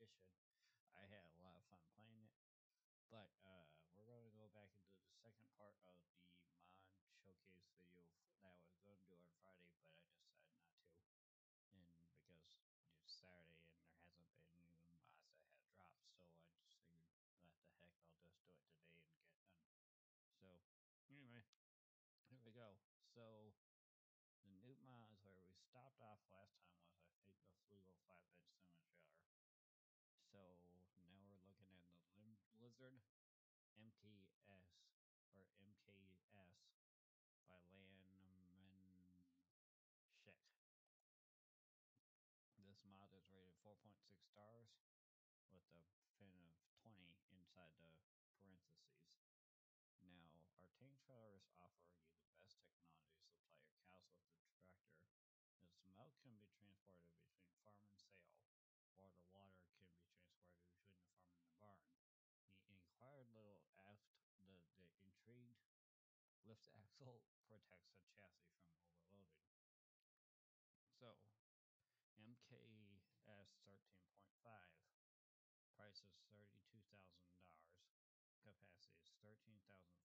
edition. I had a lot of fun playing it. But we're going to go back into the second part of the mod showcase video that I was going to do on Friday, but I decided not to. And because it's Saturday and there hasn't been any mods that had dropped, so I just figured, what the heck, I'll just do it today and get done. So, anyway, here we go. So, the new mods where we stopped off last time was, I think, the Flugo flatbed semi trailer. So now we're looking at the lizard MTS or MKS by Landman Shit. This mod is rated 4.6 stars with a pin of 20 inside the parentheses. Now, our tank trailers offer you the best technologies to ply your cows with the tractor. This milk can be transported between farm and sale, or the water can be transported between the farm and the barn. The inquired little aft, the intrigued lift axle protects the chassis from overloading. So, MKS 13.5, price is $32,000, capacity is 13,500 liters,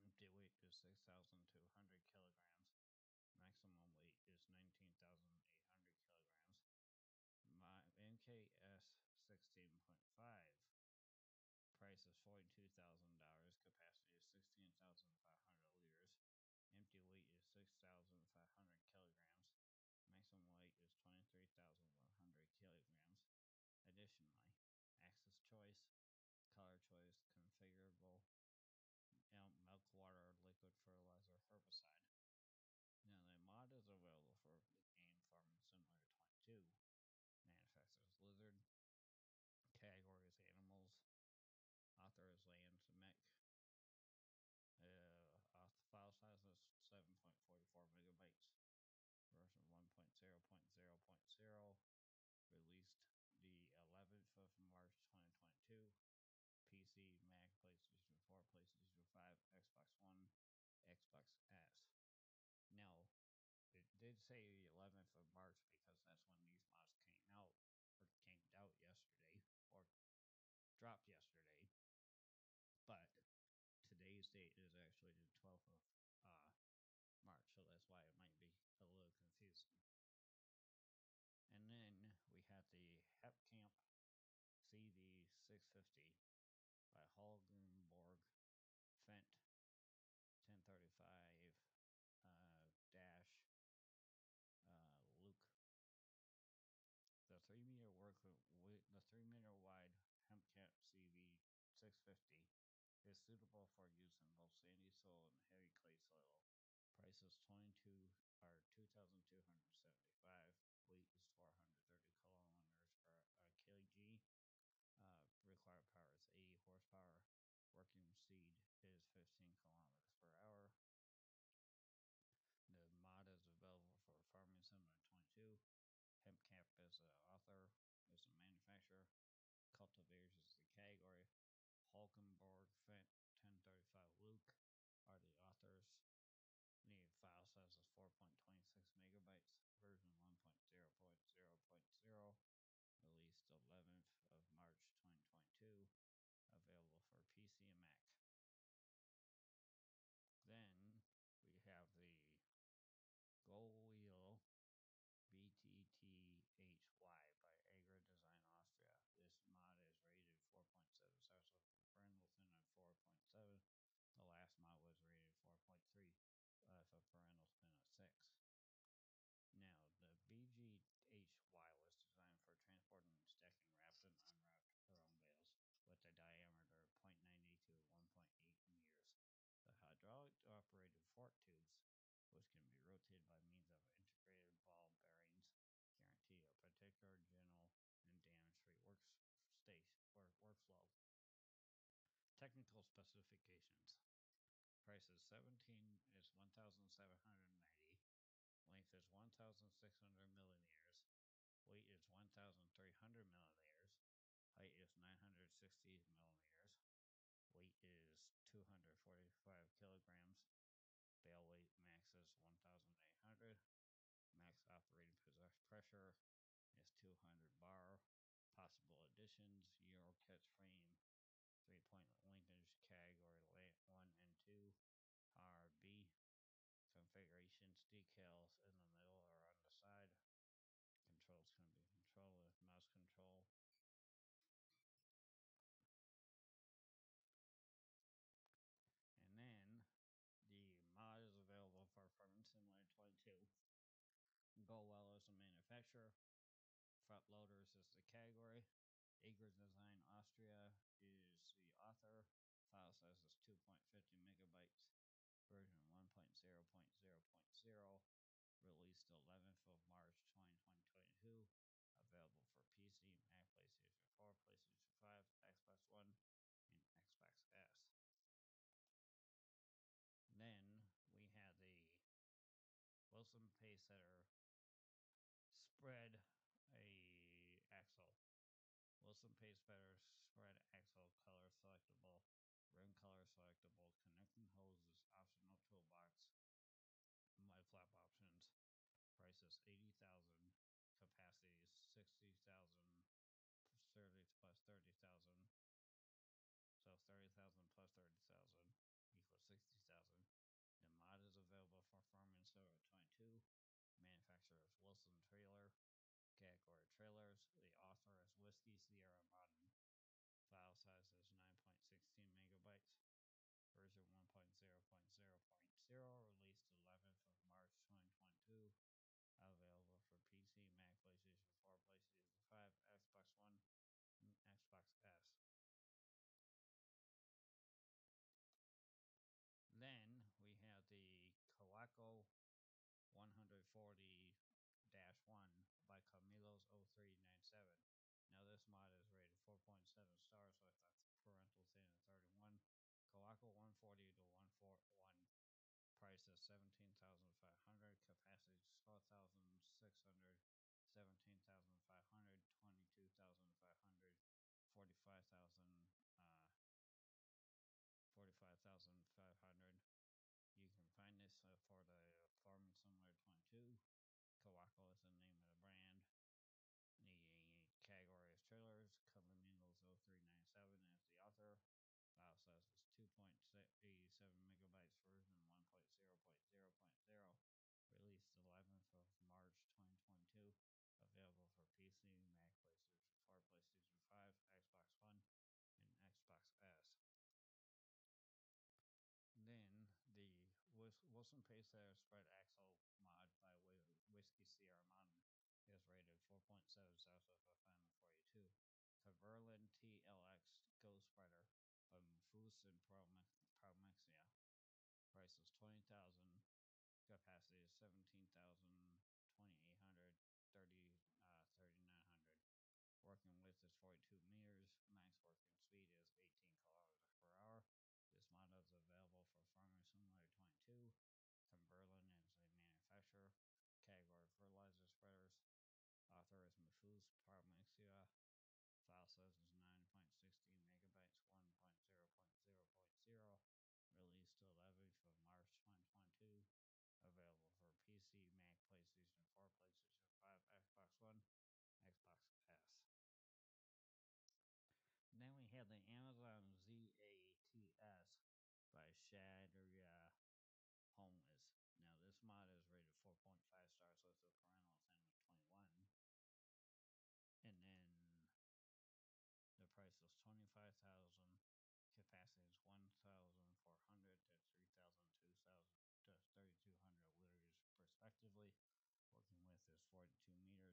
empty weight is 6,200 kilograms, maximum weight is 19,800 kilograms. My MKS 16.5, price is $42,000, capacity is 16,500 liters, empty weight is 6,500 kilograms, maximum weight is 23,100 kilograms. Additionally, axis choice, color choice, configurable, milk, water, liquid fertilizer, herbicide. Now, the mod is available for the game Farming Simulator 22. Manufacturers lizard, categories animals, author is land mech, file size is 7.44 megabytes, version 1.0.0.0, released the 11th of March 2022, PC, Mac, PlayStation 4, PlayStation 5, Xbox One, Xbox S. Now, it did say the 11th of March because that's when these mods came out yesterday, or dropped yesterday. But today's date is actually the 12th of March, so that's why it might be a little confusing. And then we have the hemp camp CV650 by Hulkenborg, Fent 1035. Luke. The 3 meter wide hemp camp CV650 is suitable for use in both sandy soil and heavy clay soil. Price is $2,275. Weight is 430 kilometers per kg. Required power is 80 horsepower. Working speed is 15 kilometers per hour. The mod is available for Farming Simulator 22. Hemp camp is the author, is the manufacturer. Cultivators is the category. Hulkenborg, Fent, 1035, Luke are the authors. The file size is 4.26 megabytes. Version 1.0.0.0. Released 11th of March 2022. Available for PC and Mac. Then we have the Grow Now BTTHY by Acre Design Austria. This mod is rated 4.7 stars with Brindleton at 4.7. The last mod was rated 4.3 with a Brindleton at 6. Now, the bgh wireless is designed for transporting and stacking wrapped and unwrapped around bales with a diameter of 0.90 to 1.8 meters. The hydraulic operated fork tubes, which can be rotated by means of integrated ball bearings, guarantee a particular general and damage-free workflow. Technical specifications. Price is $1,790. Length is 1,600 millimeters. Weight is 1,300 millimeters. Height is 960 millimeters. Weight is 245 kilograms. Bale weight max is 1,800. Max operating pressure is 200 bar. possible additions, Euro catch frame, 3-point linkage category layout 1 and 2, power B, configurations, decals in the middle or on the side, controls can be controlled with mouse control. And then the mod is available for Farming Simulator 22. Go Well is the manufacturer. Front Loaders is the category. Acre Design Austria is the author. File size is 2.50 megabytes. Version 1.0.0.0. Released 11th of March 2022. Available for PC, Mac, PlayStation 4, PlayStation 5, Xbox One, and Xbox S. Then we have the Wilson Paysetter Spread a Axle. Wilson Paysetter Spread Axle color selectable, rim color selectable, connecting hoses, optional toolbox, light flap options, prices 80,000, capacity 60,000, 30 plus 30,000, so 30,000 plus 30,000. Equals 60,000. The mod is available for Farming Simulator 22. Manufacturer is Wilson Trailer. Category Trailers. The author is Whiskey Sierra Modern. File size is 9.16 megabytes. Version 1.0.0.0. Released 11th of March 2022. Available for PC, Mac, PlayStation 4, PlayStation 5, Xbox One, and Xbox S. Then we have the Kaweco 140-1 by Camilos0397. Now this mod is rated 4.7 stars with a parental standard 31. Kaweco 140-141. Price is 17,500. Capacity 12,600. 17,500. 22,500. 45,000. 45,500. You can find this for the Farming Simulator 22. Kaweco is the name of the brand. The category is trailers. Camilos0397 is the author. File size is 2.87 megabytes. Version 1.0.0.0. Released 11th of March 2022. Available for PC, Mac, PlayStation 4, PlayStation 5, Xbox One, and Xbox S. Then the Wilson Paysetter Spread Axle mod by Whiskey Sierra Modern is rated 4.7 stars with a final 42. Coverland TLX Ghost Spreader by Mufus and Maxia. Price is 20,000. Capacity is 17,000, 2,800, 3,900. Working width is 42 meters. Max working speed is 18 kilometers per hour. This mod is available for Farming Simulator 22. Cumberland is a manufacturer. Category fertilizer spreaders. Author is Mufus, Maxia. File size is 9.16 megabytes, 1.0.0.0. Released 11th of March 2022. Available for PC, Mac, PlayStation 4, PlayStation 5, Xbox One, Xbox S. Then we have the Amazon ZATS by Shadria Homeless. Now this mod is rated 4.5 stars with a parental standard of 21. And then the price is 25,000. Capacity is 1,400 to 3,200 liters respectively. Working width is 42 meters. Max working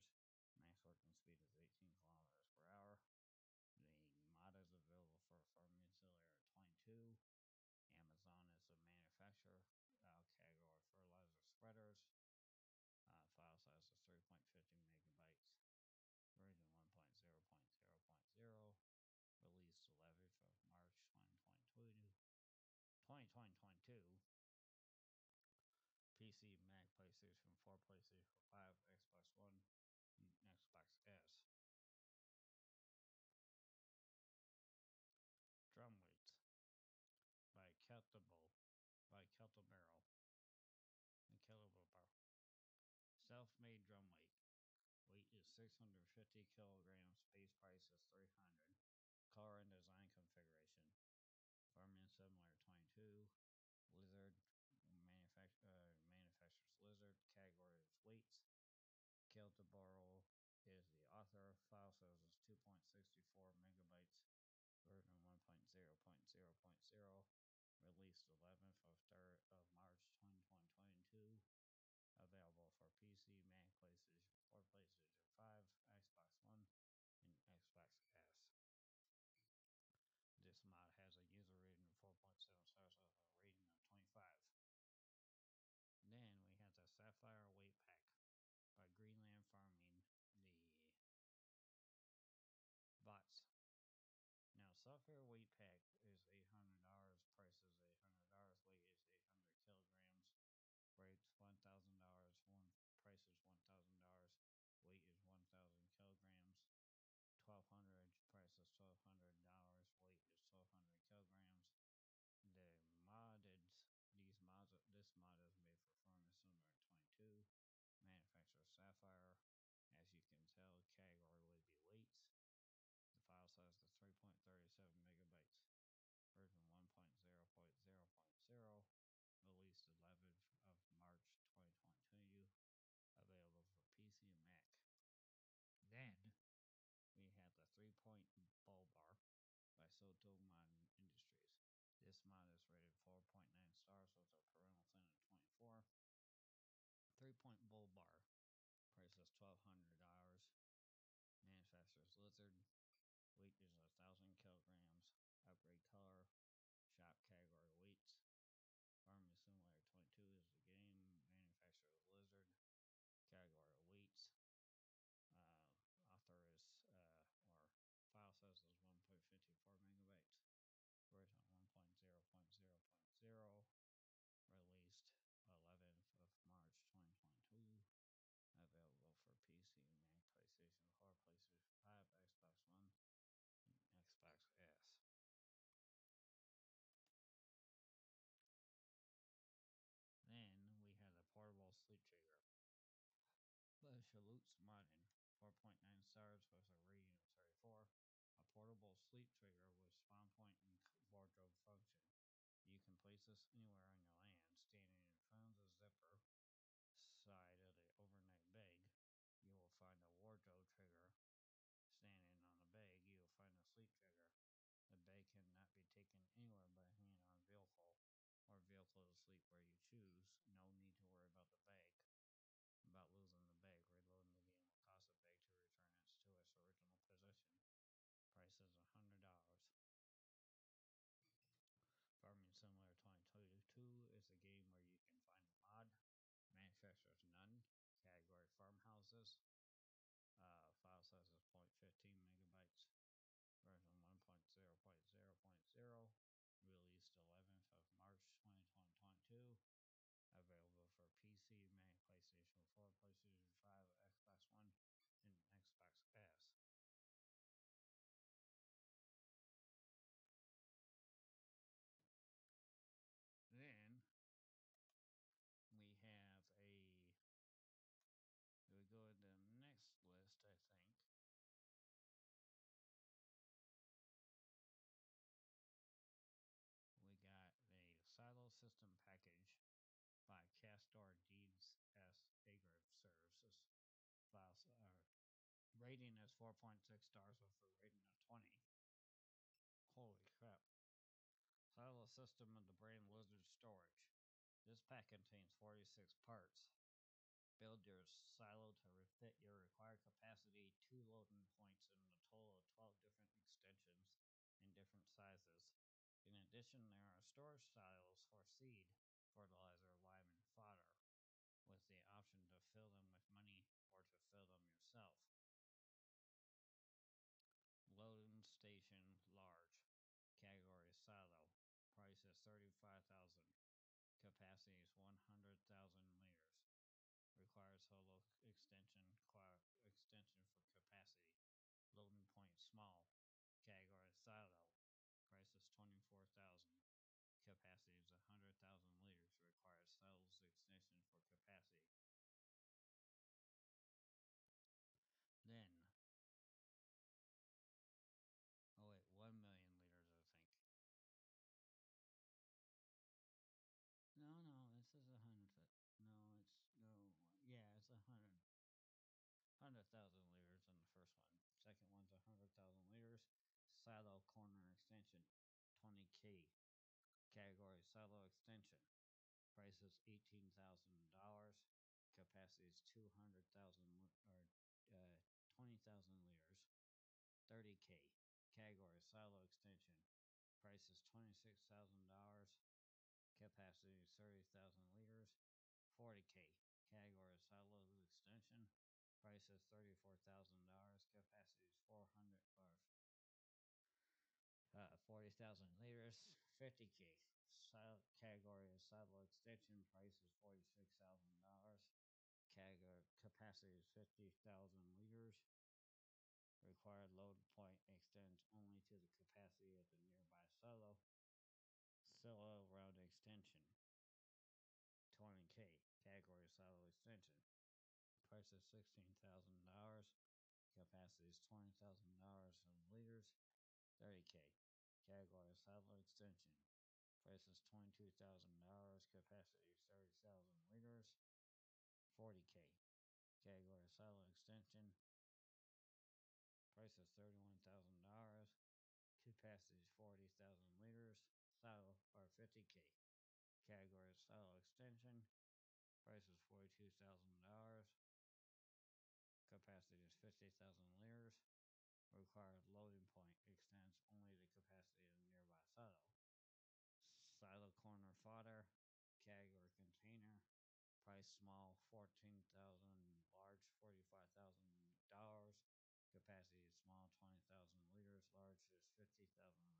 speed is 18 kilometers per hour. The mod is available for Farming Simulator 22. Amazon is a manufacturer. Category fertilizer spreaders. File size is 3.50 megabytes. Version 1.0.0.0. Released 11th of March 2022. PC, Mac, PlayStation 4, PlayStation 5, Xbox One, and Xbox S. Drum weights by Keltabolt by Keltabarrel and Kelbo. Self-made drum weight. Weight is 650 kilograms, base price is $300. Color and design configuration. Farming Simulator 22, lizard, manufacturer's lizard, category is weights. Keltabolt is the author. File size is 2.64 megabytes, version 1.0.0.0, released 11th of March 2022. Available for PC, Mac, PlayStation 4, PlayStation 5, Xbox One, and Xbox S. This mod has a user rating of 4.7 stars with a rating of 25. Then we have the Sapphire Weight Pack by Greenland Farming, the bots. Now, Sapphire Weight Pack is $800, price is $800, weight is 800 kilograms. Rates $1,000, price is $1,000, weight is 1,000 kilograms, 1,200, price is $1,200, weight is 1,200 kilograms. The this mod is made for Farming Simulator 22, manufacturer Sapphire. As you can tell, category would be weights. The file size is 3.37 megabytes, version 1.0.0.0. Released 11th of March 2022, available for PC and Mac. Then we have the 3-Point Bull Bar by Soto Modern Industries. This mod is rated 4.9 stars with a parental sin of 24. 3-Point Bull Bar, price is $1,200. Manufacturer's lizard, weight is 1,000 kilograms. Upgrade color, shop category weights. Farming Simulator 22 is the game, manufacturer lizard, category weights, author is, or file size is 1.54 megabytes, version 1.0.0.0, released 11th of March 2022, available for PC, Mac, PlayStation 4, PlayStation 5, Xbox One, and Xbox S. Then we have the Portable Sleep Shaker by Chalutz Modern, 4.9 stars with a rating of 34. A portable sleep trigger with spawn point and wardrobe function. You can place this anywhere on your land, standing in front of the zipper side of the overnight bag. You will find a wardrobe trigger. Standing on the bag, you will find a sleep trigger. The bag cannot be taken anywhere by hand on vehicle, or vehicle to sleep where you choose. No need to worry about the bag. About losing the bag, reloading the game will cost the bag to return it to its original position. Price is $100. Farming Simulator 2022 is a game where you can find a mod. Manufacturers none. Category farmhouses. File size is 0.15 megabytes. Version 1.0.0.0. Released 11th of March 2022, available for PC, Mac, PlayStation 4, PlayStation 5, Xbox One, and Xbox S. Then we have a. We go to the next list, I think. We got a silo system package by Castor Deeds S Acre Services. Files are rating is 4.6 stars with a rating of 20. Holy crap. Silo system of the brand Lizard Storage. This pack contains 46 parts. Build your silo to fit your required capacity, 2 loading points, and a total of 12 different extensions in different sizes. In addition, there are storage silos for seed, fertilizer, lime, and fodder, with the option to fill them with money or to fill them yourself. Loading station large. Category silo. Price is $35,000. Capacity is 100,000 liters. Requires solo extension for capacity. Loading point small. Category silo. Price is $24,000. Capacity is 100,000 liters. Requires cells extension for capacity. Then silo corner extension 20K. Category silo extension. Price is $18,000. Capacity is 200,000 or 20,000 liters. 30K. Category silo extension. Price is $26,000. Capacity is 30,000 liters. 40K. Category silo extension. Price is $34,000. Capacity is 40,000 liters. 50K. Category is silo extension. Price is $46,000. Capacity is 50,000 liters. Required load point extends only to the capacity of the nearby silo round extension. 20K. Category silo extension. Price is $16,000. Capacity is 20,000 liters. 30K. Category silo extension. Price is $22,000. Capacity is 30,000 liters. 40K. Category silo extension. Price is $31,000. Capacity is 40,000 liters. Silo or 50K. Category silo extension. Price is $42,000. Capacity is 50,000 liters. Required loading point extends only the capacity of the nearby silo. Silo corner fodder. Category container. Price small $14,000. Large $45,000. Capacity is small 20,000 liters, large is 50,000 liters.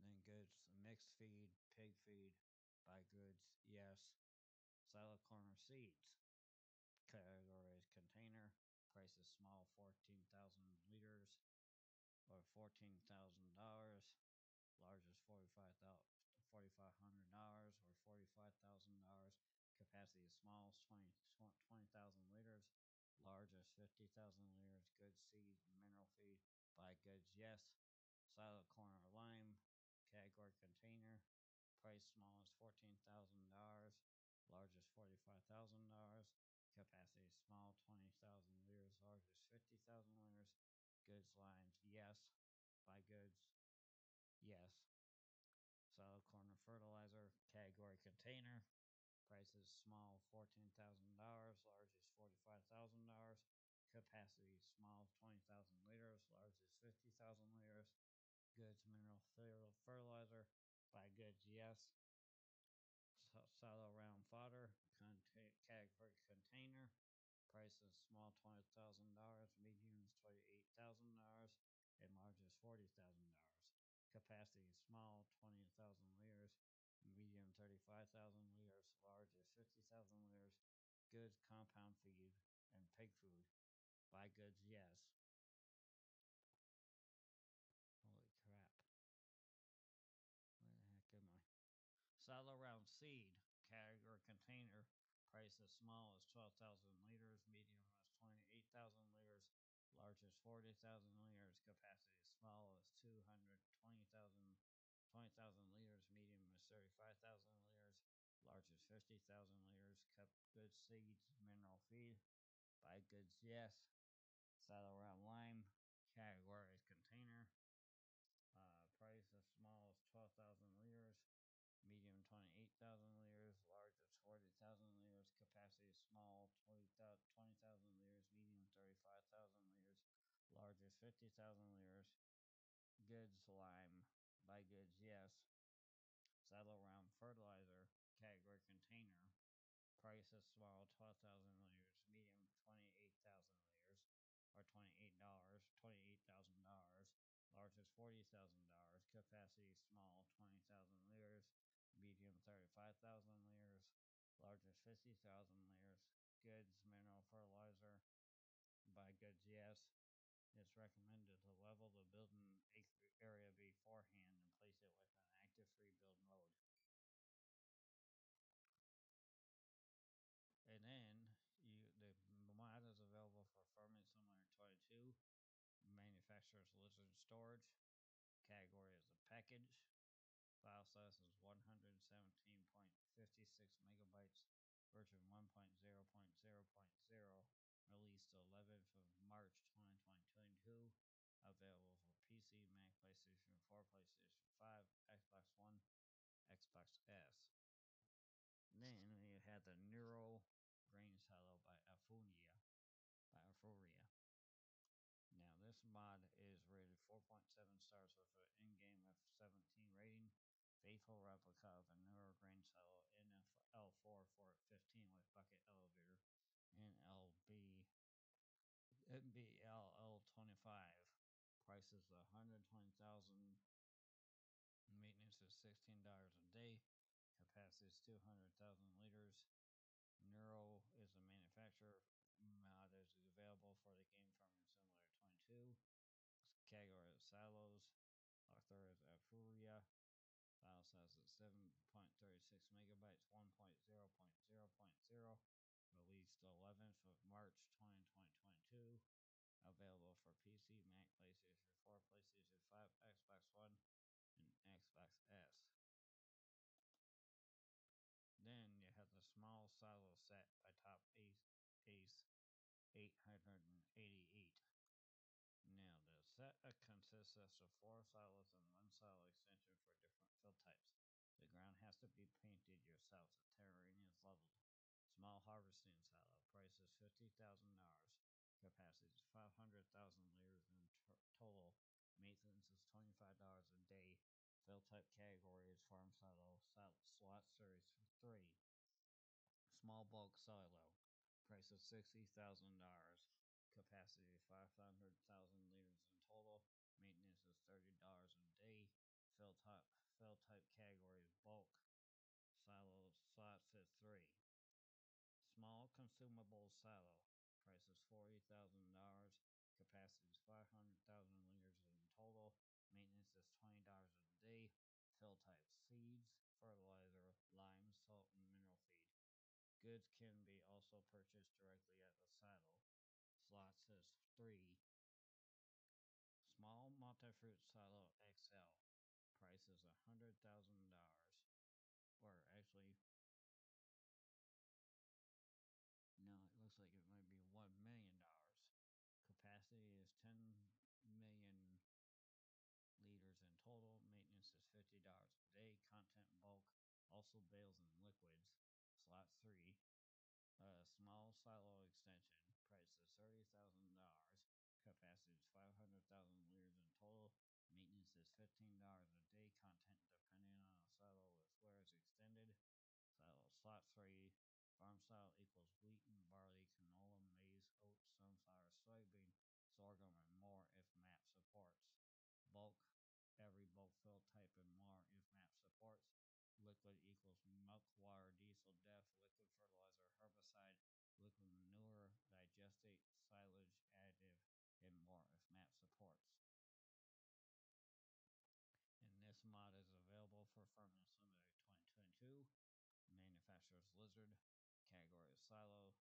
Then goods mixed feed, pig feed, by goods, yes. Silo corner seeds. Category is container. Price is small 14,000 liters or $14,000. Large is $4,500 or $45,000. Capacity is small, 20,000 liters. Large is 50,000 liters. Good seed, mineral feed. Buy goods, yes. Silo corner lime. Category container. Price small is $14,000. Large is $45,000. Capacity is small, 20,000 liters. Large is 50,000 liters. Goods limes, yes. Buy goods, yes. Silo corner fertilizer. Category container. Price is small, $14,000, large is $45,000, capacity is small, 20,000 liters, large is 50,000 liters, goods mineral fertilizer, buy goods, yes, silo round fodder, category container, price is small, $20,000, medium is $28,000, and large is $40,000, capacity is small, 20,000 liters, medium 35,000 liters, large is 50,000 liters, goods, compound feed, and pig food. Buy goods, yes. Holy crap. Where the heck am I? Silo round seed, category container, price as small as 12,000 liters, medium as 28,000 liters, large as 40,000 liters, capacity as small as 20,000 liters, medium is 35,000 liters, large is 50,000 liters, cup goods, seeds, mineral feed, buy goods, yes, silo round lime, category is container, price as small as 12,000 liters, medium 28,000 liters, large is 40,000 liters, capacity is small, 20,000 liters, medium 35,000 liters, large is 50,000 liters, goods lime. Buy goods, yes. Silo round fertilizer, category container. Price is small, 12,000 liters, medium 28,000 liters, or $28,000. Large is $40,000. Capacity small, 20,000 liters, medium 35,000 liters, large is 50,000 liters. Goods mineral fertilizer. Buy goods, yes. It's recommended to level the building area beforehand and place it with an active rebuild mode. And then the mod is available for Farming Simulator 22. Manufacturer's lizard storage. Category is a package. File size is 117.56 megabytes. Version 1.0.0.0. released the 11th of March 2022. Available for PC, Mac, PlayStation 4, PlayStation 5, Xbox One, Xbox S. Then we had the Neuro Range Hollow by Afuria. Now this mod is rated 4.7 stars with an in-game F17 rating. Faithful replica of a Neuro Green Settle in L4 for 15 with bucket elevator and LBLL25. Price is $120,000. Maintenance is $16 a day. Capacity is 200,000 liters. Neuro is the manufacturer. Mod is available for the game Farming Simulator 22. Category is silos. Author is Afuria. File size is 7.36 megabytes, 1.0.0.0. Released 11th of March 2022. Available for PC, Mac, PlayStation 4, PlayStation 5, Xbox One, and Xbox S. Then you have the Small Silo Set by Top Ace, Ace 888. Now, the set consists of 4 silos and 1 silo extension for different fill types. The ground has to be painted yourself. The terrain is leveled. Small harvesting silo. Price is $50,000. Capacity is 500,000 liters in total. Maintenance is $25 a day. Fill type category is farm silo. Slot series 3. Small bulk silo. Price is $60,000. Capacity 500,000 liters in total. Maintenance is $30 a day. Fill type category is bulk. Silo slots at 3. Small consumable silo. Price is $40,000. Capacity is 500,000 liters in total. Maintenance is $20 a day. Fill type seeds, fertilizer, lime, salt, and mineral feed. Goods can be also purchased directly at the silo. Slots is 3. Small multi-fruit silo XL. Price is $100,000. Or actually, no, it looks like it might be $1 million. Capacity is 10 million liters in total. Maintenance is $50 a day. Content bulk, also bales and liquids. Slot 3. Small silo extension. Price is $30,000. Capacity is 500,000 liters in total. Maintenance is $15 a day. Content depending on a silo with where it's extended. Silo slot 3. Farm silo equals wheat and barley, canola, maize, oats, sunflower, soybean, sorghum, and more if map supports. Bulk. Every bulk fill type and more if map supports. Liquid equals milk, water, diesel, DEF, liquid fertilizer, herbicide, liquid manure, digestate, silage, additive, and more if map supports. And this mod is available for Farming Simulator 2022. Manufacturer's Lizard. Category is silo.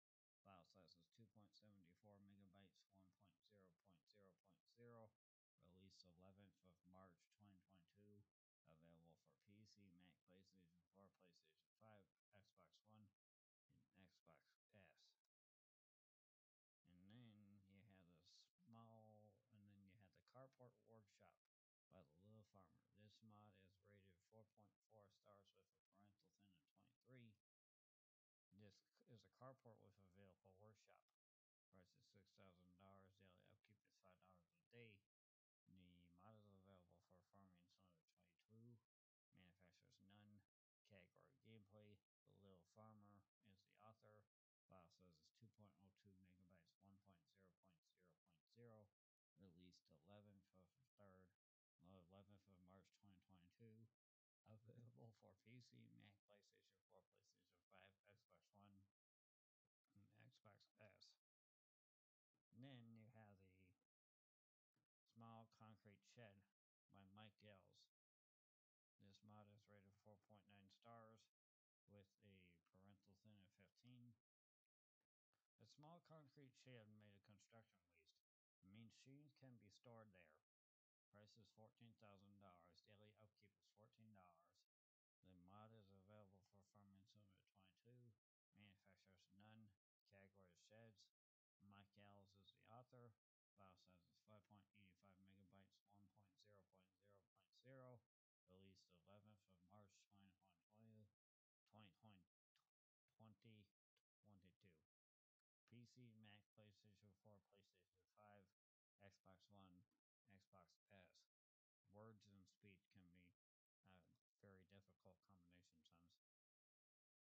File size is 2.74 megabytes, 1.0.0.0. Released 11th of March 2022. Available for PC, Mac, PlayStation 4, PlayStation 5, Xbox One, and Xbox S. And then you have the Carport Workshop by the Little Farmer. This mod is rated 4.4 stars with a parental thin of 23. This is a carport with a vehicle workshop. Price is $6,000. Daily upkeep is $5 a day. The mod is available for Farming Simulator 22. Manufacturers none. Category gameplay. The Little Farmer is the author. File size is 2.02 megabytes, 1.0.0.0. Released 11th of March 2022. Available for PC, Mac, PlayStation 4, PlayStation 5, Xbox One, and Xbox S. And then you have the Small Concrete Shed by Mike Gales. This mod is rated 4.9 stars with a parental thin of 15. A small concrete shed made of construction waste. It means machines can be stored there. Price is $14,000. Daily upkeep is $14. The mod is available for Farming Simulator 22. Manufacturers none. Category sheds. My Mike Gales is the author. File size is 5.85 megabytes, 1.0.0.0. Released 11th of March 2022. PC, Mac, PlayStation 4, PlayStation 5, Xbox One, Xbox S. Words and speed can be very difficult combination sometimes.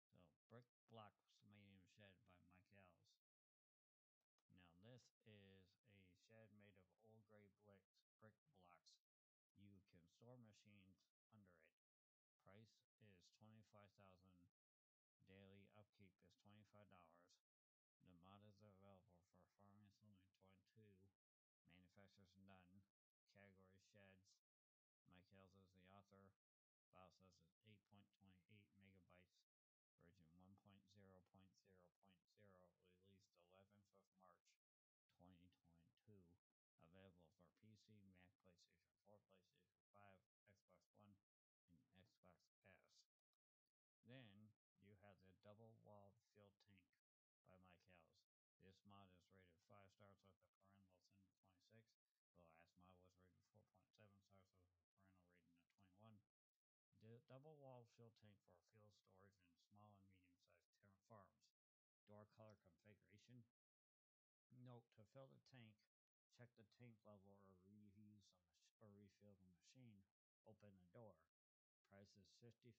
So, Brick Blocks Medium Shed by Mike Gales. Now, this is a shed made of old gray brick blocks. You can store machines under it. Price is $25,000. Daily upkeep is $25. The mod is available for Farming Simulator 22. Manufacturers none. Category sheds. Mike Gales is the author. File size is 8.28 megabytes. Version 1.0.0.0. Released 11th of March 2022. Available for PC, Mac, PlayStation 4, PlayStation 5, Xbox One, and Xbox S. Then you have the Double Wall Field Tank by Mike Gales. This mod is rated 5 stars with a parental rating of 26. The last mod was rated 4.7 stars with a parental rating of 21. The Double Wall Field Tank for field storage in small and medium-sized farms. Door color configuration. Note, to fill the tank, check the tank level or reuse or refill the machine. Open the door. Price is $5,500.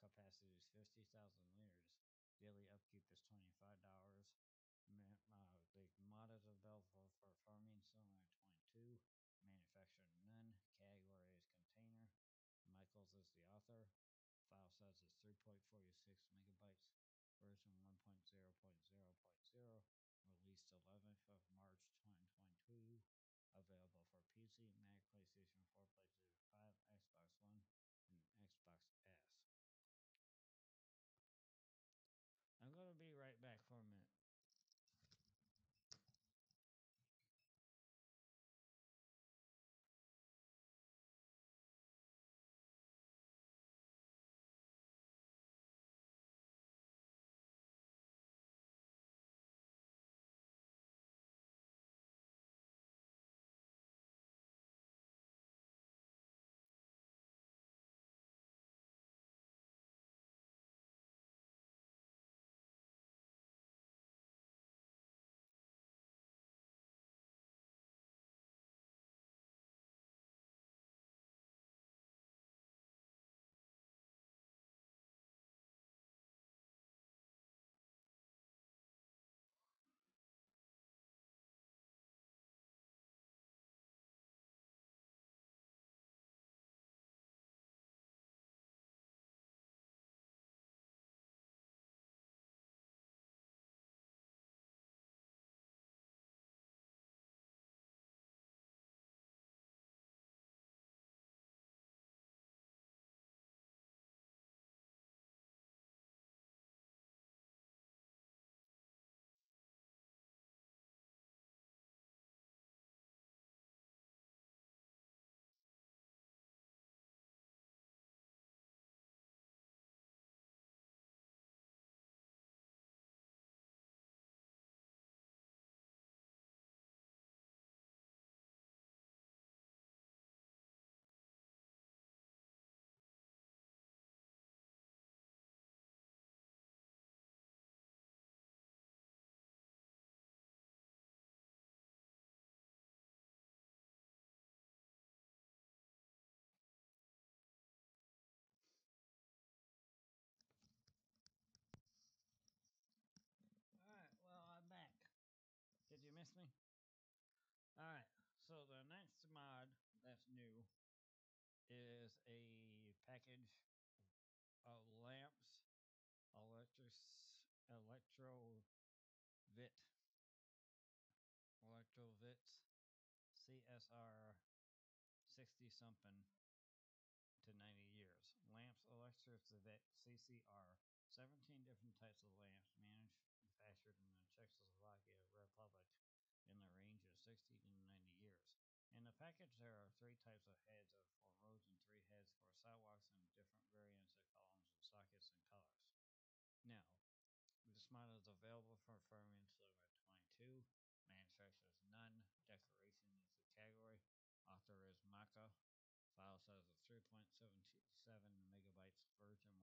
Capacity is 50,000 liters. Daily upkeep is $25. The mod is available for Farming Simulator 22. Manufacturer none. Category is container. Michaels is the author. File size is 3.46 megabytes. Version 1.0.0.0. Released 11th of March 2022. Available for PC, Mac, PlayStation 4, PlayStation 5, Xbox One, and Xbox S. I'm going to be right back for a minute. Alright, well, I'm back. Did you miss me? Alright, so the next mod that's new is a package of lamps, electrovits, CSR 60-something to 90 years. Lamps, electrovit, CCR. 17 different types of lamps manufactured in the Czechoslovakia Republic in the range of 60 to 90 years. In the package, there are 3 types of heads for roads and 3 heads for sidewalks and different variants of columns and sockets and colors. Now, this model is available for Farming Simulator 22. 3.77 megabytes version 1.0.0.0,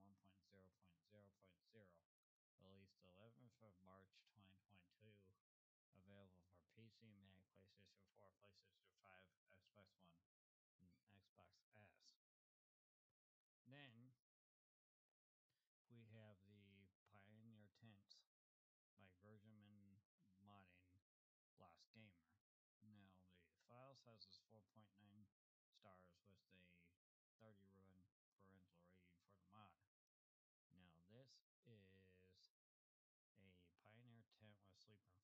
released 11th of March 2022, available for PC, Mac, PlayStation 4, PlayStation 5, Xbox One, and Xbox S. Then we have the Pioneer Tents by Virgin Modding Lost Gamer. Now the file size is 4.9 stars with the 30 run parental rating for the mod. Now this is a Pioneer tent with sleeping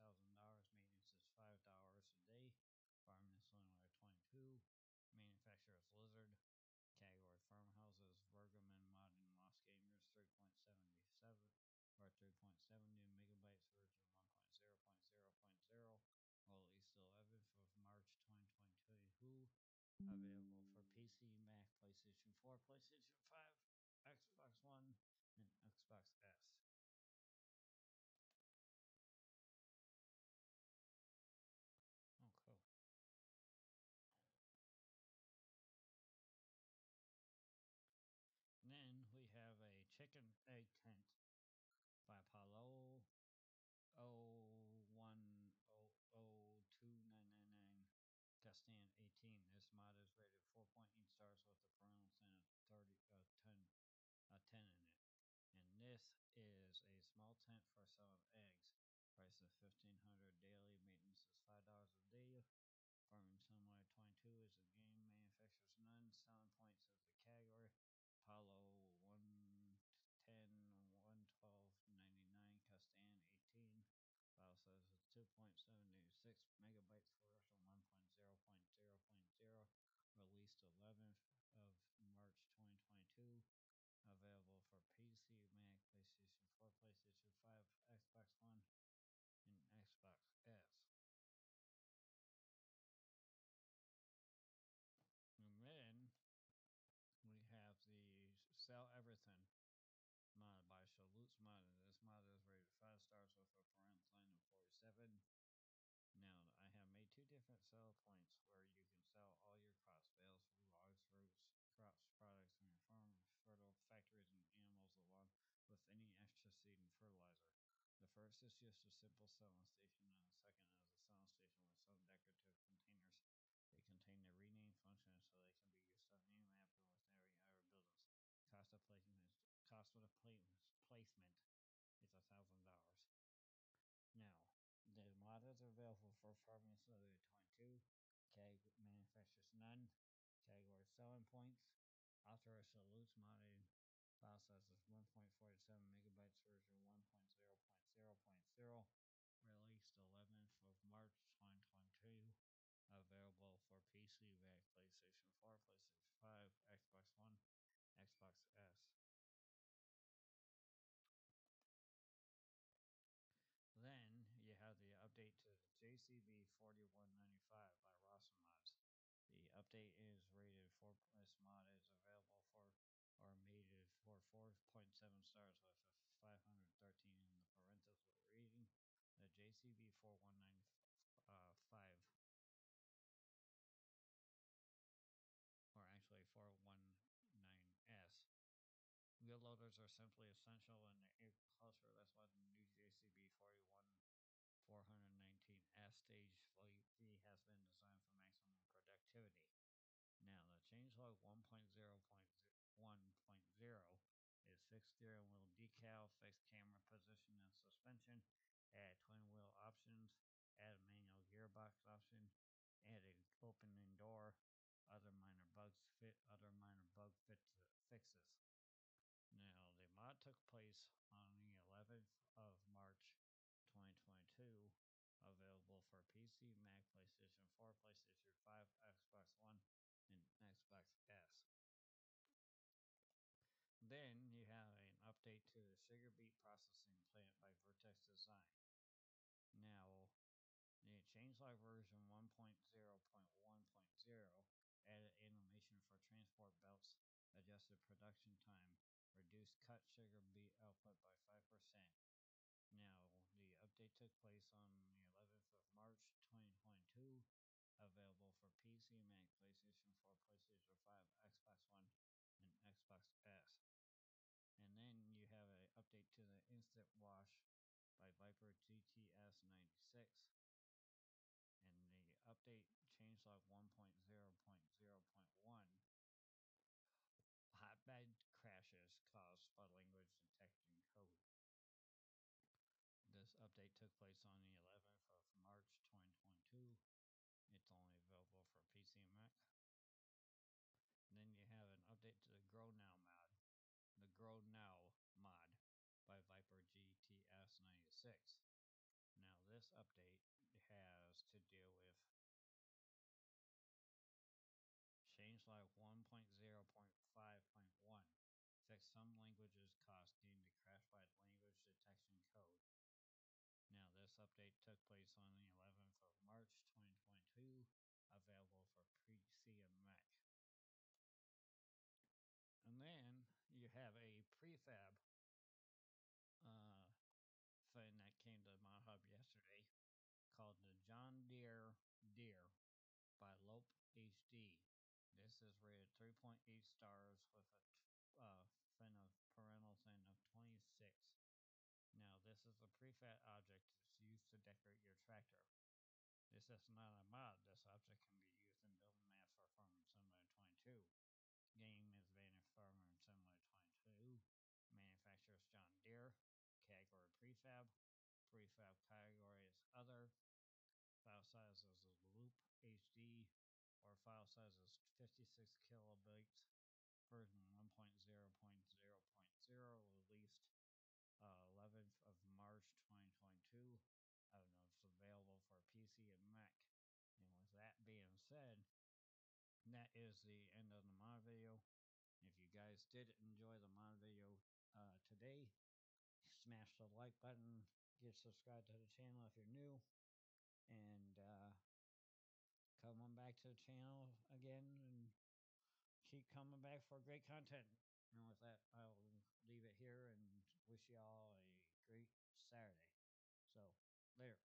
function. Price is $20,000. Maintenance is $5 a day. Farming Simulator 22. Manufacturer is Lizard. Category farmhouses. Virgaman Modern Lost Gamers 3.77 or 3.70 megabytes version 1.0.0.0. Released 11th of March 2022. Available for PC, Mac, PlayStation 4, PlayStation 5, Xbox One, and Xbox S. Oh, cool. And then we have a chicken egg tent by Paolo 01002999 Castan 18. This mod is rated 4.8 stars with a parental and a 10 in it. And this is a small tent for selling eggs. Price of $1,500 daily. Maintenance is $5 a day. Farming Simulator 22 is a game. Manufacturers none. Selling points is the category. Apollo 110/11299 Castan 18. File size is 2.76 megabytes version 1.0.0.0. Released 11th of March 2022. Available for PC, Mac, PlayStation 4, PlayStation 5, Xbox One, and Xbox S. And then we have the Sell Everything mod by Shalut's Mod. This mod is rated 5 stars with a parental line of 47. Now, I have made 2 different sell points where you can sell all your crops, bales, logs, roots, crops, products from your farm, fertile factories, and animals along with any extra seed and fertilizer. The first is just a simple selling station, and the second is a selling station with some decorative containers. They contain the rename function, so they can be used on any map or with every other business. Cost of placement is $1,000. Now, the mod is available for Farming Simulator 22. Category manufacturers none. Category selling points. Author Salutes modded. File size is 1.47 megabytes version 1.0.0.0. Released 11th of March 2022. Available for PC, Mac, PlayStation 4, PlayStation 5, Xbox One, Xbox S. Then you have the update to the JCB 4195 by Rossum Mods. The update is rated for this mod is available for or rated for 4.7 stars with a 513 in the parenthetical rating. The JCB 4195 or actually 419S. Wheel loaders are simply essential in agriculture. That's why the new JCB 419S stage fleet has been designed for maximum productivity. Now, the changelog 1.0.1.0 is fixed steering wheel decal, fixed camera position and suspension, add twin wheel options, add a manual gearbox option, add an opening door, other minor bug fixes. Now, the mod took place on the 11th of March 2022, available for PC, Mac, PlayStation 4, PlayStation 5, Xbox One, and Xbox S. Then you have an update to the sugar beet processing plant by Vertex Design. Now, the changelog version 1.0.1.0 added animation for transport belts, adjusted production time, reduced cut sugar beet output by 5%. Now, the update took place on the 11th of March 2022, available for PC, Mac, PlayStation 4, PlayStation Instant Wash by Viper GTS 96. And the update changelog 1.0.0.1. Hotbed crashes caused by language and texting code. This update took place on the 11th of March 2022. It's only available for PC and Mac. And then you have an update to the Grow Now mod. The Grow Now mod by Viper GTS 96. Now this update has to deal with changelog 1.0.5.1. Fix some languages caused deemed to crash by language detection code. Now this update took place on the 11th of March 2022, available for PC and Mac. And then you have a prefab thing that came to my hub yesterday called the John Deere Deer by Lope HD. This is rated 3.8 stars with a fin of parental sin of 26. Now this is a prefab object that's used to decorate your tractor. This is not a mod. This object can be used in building maps for Farming Simulator 22. Game is made in Farming Simulator 22. Manufacturers John Deere. Category prefab. Prefab category is other. File size is a loop HD, or file size is 56 kilobytes. Version 1.0.0.0 released 11th of March 2022. I don't know if it's available for PC and Mac. And with that being said, that is the end of the mod video. If you guys did enjoy the mod video today, smash the like button, get subscribed to the channel if you're new, and come on back to the channel again and keep coming back for great content. And with that, I'll leave it here and wish you all a great Saturday. So, later.